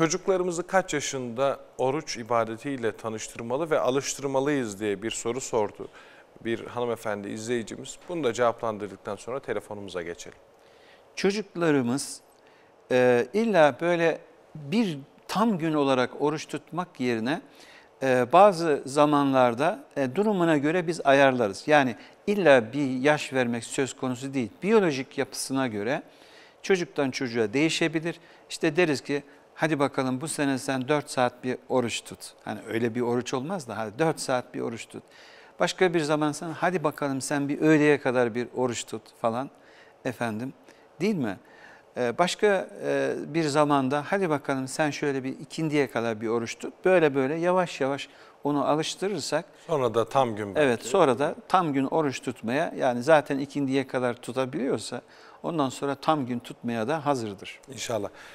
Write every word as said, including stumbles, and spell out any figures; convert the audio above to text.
çocuklarımızı kaç yaşında oruç ibadetiyle tanıştırmalı ve alıştırmalıyız diye bir soru sordu bir hanımefendi izleyicimiz. Bunu da cevaplandırdıktan sonra telefonumuza geçelim. Çocuklarımız e, illa böyle bir tam gün olarak oruç tutmak yerine e, bazı zamanlarda e, durumuna göre biz ayarlarız. Yani illa bir yaş vermek söz konusu değil. Biyolojik yapısına göre çocuktan çocuğa değişebilir. İşte deriz ki hadi bakalım bu sene sen dört saat bir oruç tut. Hani öyle bir oruç olmaz da hadi dört saat bir oruç tut. Başka bir zaman sen hadi bakalım sen bir öğleye kadar bir oruç tut falan efendim değil mi? Ee, başka e, bir zamanda hadi bakalım sen şöyle bir ikindiye kadar bir oruç tut. Böyle böyle yavaş yavaş onu alıştırırsak. Sonra da tam gün. Belki. Evet, sonra da tam gün oruç tutmaya, yani zaten ikindiye kadar tutabiliyorsa ondan sonra tam gün tutmaya da hazırdır. İnşallah.